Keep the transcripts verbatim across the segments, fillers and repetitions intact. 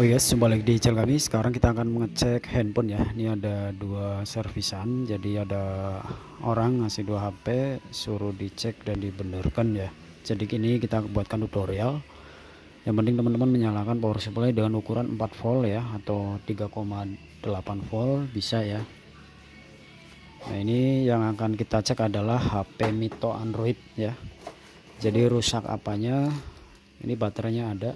Oh yes, jumpa lagi di channel kami. Sekarang kita akan mengecek handphone ya. Ini ada dua servisan. Jadi ada orang ngasih dua H P, suruh dicek dan dibenarkan ya. Jadi kini kita buatkan tutorial. Yang penting teman-teman menyalakan power supply dengan ukuran empat volt ya, atau tiga koma delapan volt bisa ya. Nah, ini yang akan kita cek adalah H P Mito Android ya. Jadi rusak apanya? Ini baterainya ada.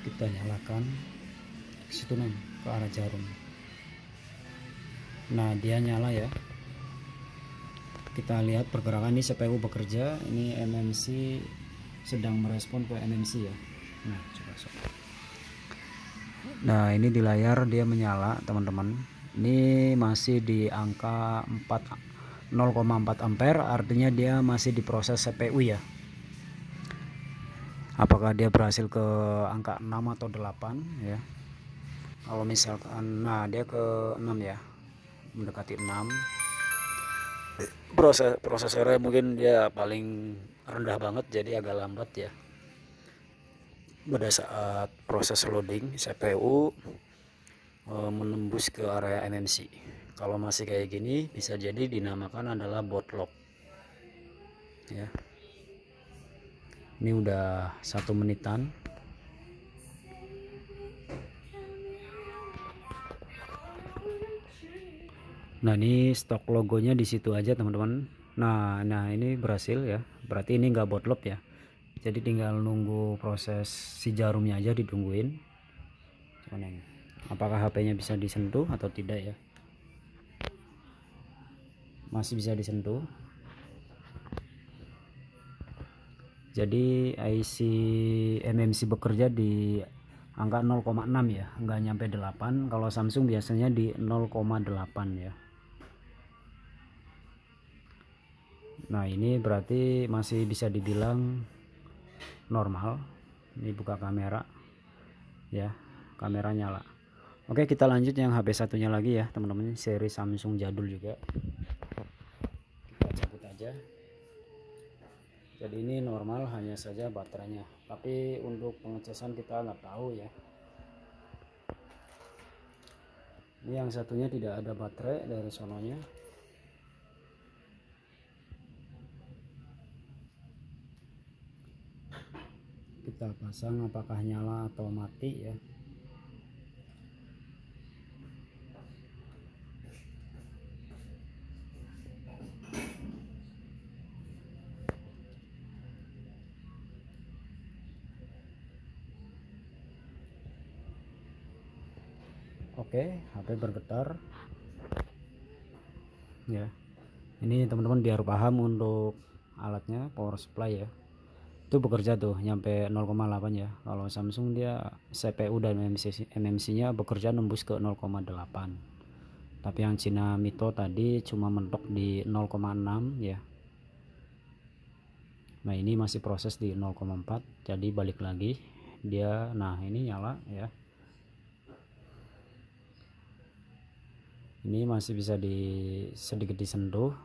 Kita nyalakan ke situ nih, ke arah jarum. Nah, dia nyala ya. Kita lihat pergerakan ini, C P U bekerja, ini M M C sedang merespon ke M M C ya. Nah, coba sok. Nah, ini di layar dia menyala, teman-teman. Ini masih di angka nol koma empat ampere, artinya dia masih diproses C P U ya. Apakah dia berhasil ke angka enam atau delapan ya. Kalau misalkan, nah dia ke enam ya, mendekati enam. Proses prosesornya mungkin dia paling rendah banget, jadi agak lambat ya. Pada saat proses loading C P U e, menembus ke area M M C. Kalau masih kayak gini, bisa jadi dinamakan adalah bootlock ya. Ini udah satu menitan. Nah, ini stok logonya di situ aja, teman-teman. Nah, nah ini berhasil ya. Berarti ini nggak bootlock ya. Jadi tinggal nunggu proses si jarumnya aja, ditungguin. Apakah H P-nya bisa disentuh atau tidak ya? Masih bisa disentuh. Jadi I C M M C bekerja di angka nol koma enam ya, nggak nyampe delapan. Kalau Samsung biasanya di nol koma delapan ya. Nah, ini berarti masih bisa dibilang normal. Ini buka kamera ya, kamera nyala. Oke, kita lanjut yang H P satunya lagi ya, teman-teman, seri Samsung jadul juga. Kita cabut aja. Jadi ini normal, hanya saja baterainya. Tapi untuk pengecasan kita nggak tahu ya. Ini yang satunya tidak ada baterai dari sononya. Kita pasang apakah nyala atau mati ya. Oke, H P bergetar ya. Ini teman-teman biar paham untuk alatnya, power supply ya, itu bekerja tuh nyampe nol koma delapan ya. Kalau Samsung dia C P U dan M M C, M M C-nya bekerja nembus ke nol koma delapan. Tapi yang Cina Mito tadi cuma mentok di nol koma enam ya. Nah, ini masih proses di nol koma empat, jadi balik lagi dia. Nah, ini nyala ya. Ini masih bisa di sedikit disentuh,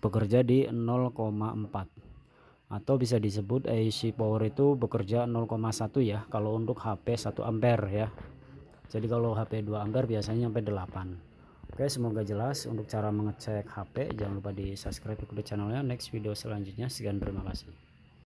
bekerja di nol koma empat, atau bisa disebut I C power itu bekerja nol koma satu ya, kalau untuk H P satu ampere ya. Jadi kalau H P dua ampere biasanya sampai delapan. Oke, semoga jelas untuk cara mengecek H P. Jangan lupa di subscribe, ikuti channelnya. Next video selanjutnya, sekian, terima kasih.